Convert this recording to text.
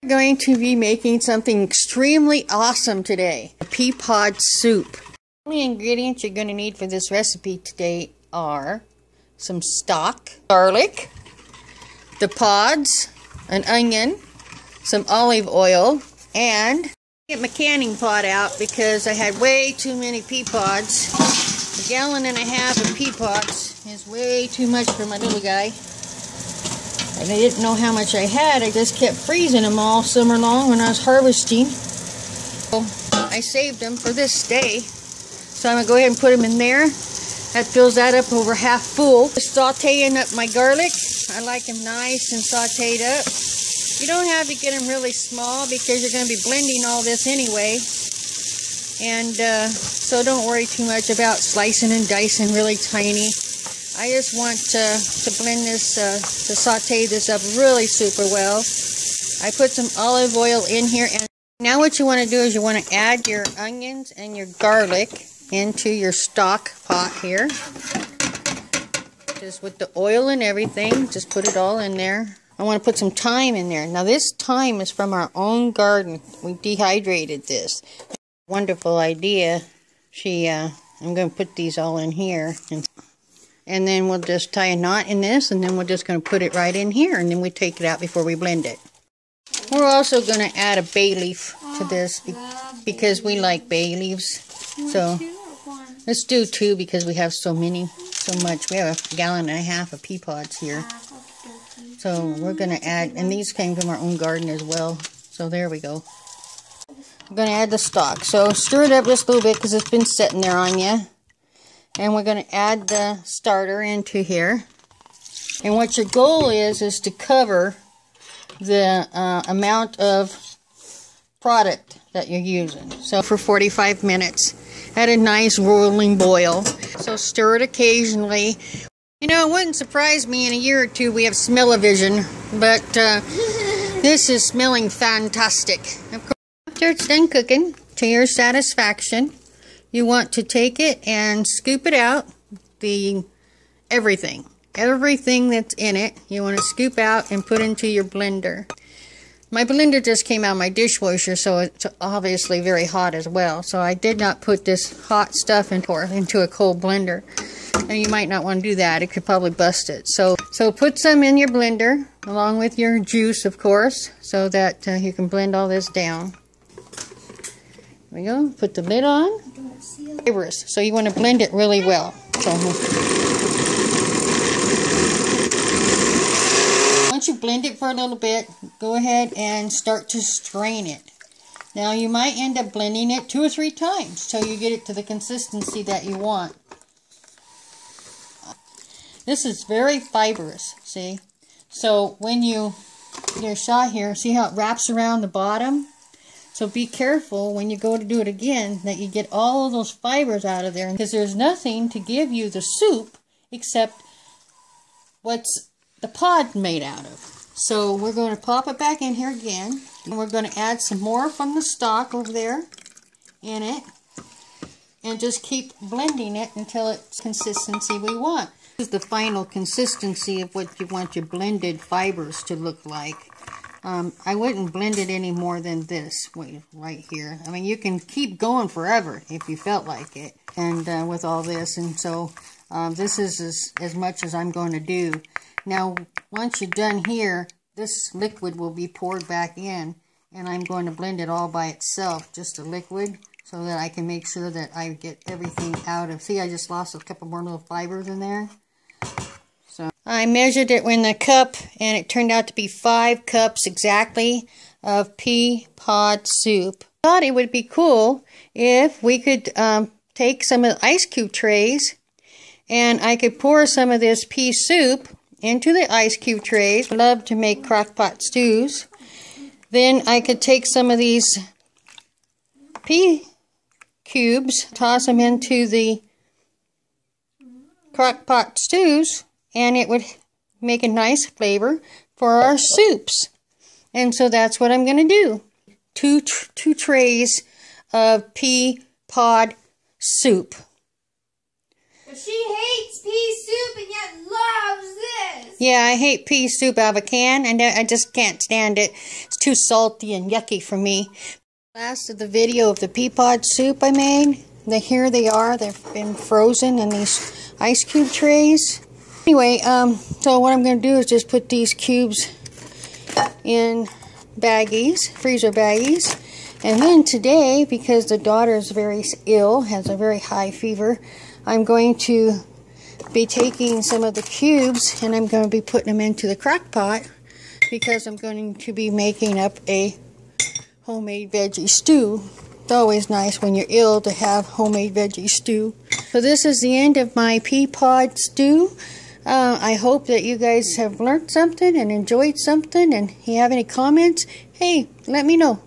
We're going to be making something extremely awesome today, a pea pod soup. The only ingredients you're going to need for this recipe today are some stock, garlic, the pods, an onion, some olive oil, and get my canning pot out because I had way too many pea pods. A gallon and a half of pea pods is way too much for my little guy. I didn't know how much I had. I just kept freezing them all summer long when I was harvesting. So I saved them for this day. So I'm going to go ahead and put them in there. That fills that up over half full. Just sauteing up my garlic. I like them nice and sauteed up. You don't have to get them really small because you're going to be blending all this anyway. And so don't worry too much about slicing and dicing really tiny. I just want to blend this, to saute this up really super well. I put some olive oil in here, and now what you want to do is you want to add your onions and your garlic into your stock pot here. Just with the oil and everything, just put it all in there. I want to put some thyme in there. Now this thyme is from our own garden. We dehydrated this. Wonderful idea. I'm going to put these all in here. And then we'll just tie a knot in this, and then we're just going to put it right in here, and then we take it out before we blend it. We're also going to add a bay leaf to this because we like bay leaves. So let's do two because we have so much. We have a gallon and a half of pea pods here. So we're going to add, and these came from our own garden as well. So there we go. I'm going to add the stock. So stir it up just a little bit because it's been sitting there on you. And we're going to add the starter into here. And what your goal is to cover the amount of product that you're using. So for 45 minutes at a nice rolling boil. So stir it occasionally. You know, it wouldn't surprise me in a year or two we have smell-o-vision, but this is smelling fantastic. Of course, after it's done cooking to your satisfaction, you want to take it and scoop it out, everything that's in it. You want to scoop out and put into your blender. My blender just came out of my dishwasher, so it's obviously very hot as well. So I did not put this hot stuff into a cold blender. And you might not want to do that. It could probably bust it. So put some in your blender, along with your juice, of course, so that you can blend all this down. There we go. Put the lid on. So you want to blend it really well. So once you blend it for a little bit, go ahead and start to strain it. Now you might end up blending it 2 or 3 times till you get it to the consistency that you want. This is very fibrous, see? So when you get a shot here, see how it wraps around the bottom? So be careful when you go to do it again that you get all of those fibers out of there, because there's nothing to give you the soup except what's the pod made out of. So we're going to pop it back in here again, and we're going to add some more from the stock over there in it, and just keep blending it until it's consistency we want. This is the final consistency of what you want your blended fibers to look like. I wouldn't blend it any more than this right here. I mean, you can keep going forever if you felt like it, and with all this. And so this is as much as I'm going to do. Now, once you're done here, this liquid will be poured back in, and I'm going to blend it all by itself, just the liquid, so that I can make sure that I get everything out of. See, I just lost a couple more little fibers in there. I measured it in the cup, and it turned out to be 5 cups exactly of pea pod soup. I thought it would be cool if we could take some of the ice cube trays, and I could pour some of this pea soup into the ice cube trays. I love to make crock pot stews. Then I could take some of these pea cubes, toss them into the crock pot stews, and it would make a nice flavor for our soups. And so that's what I'm going to do. Two trays of pea pod soup. But she hates pea soup and yet loves this. Yeah, I hate pea soup out of a can. I just can't stand it. It's too salty and yucky for me. Last of the video of the pea pod soup I made. Here they are. They've been frozen in these ice cube trays. Anyway, so what I'm going to do is just put these cubes in baggies, freezer baggies. And then today, because the daughter is very ill, has a very high fever, I'm going to be taking some of the cubes and I'm going to be putting them into the crock pot because I'm going to be making up a homemade veggie stew. It's always nice when you're ill to have homemade veggie stew. So this is the end of my pea pod stew. I hope that you guys have learned something and enjoyed something. And if you have any comments, hey, let me know.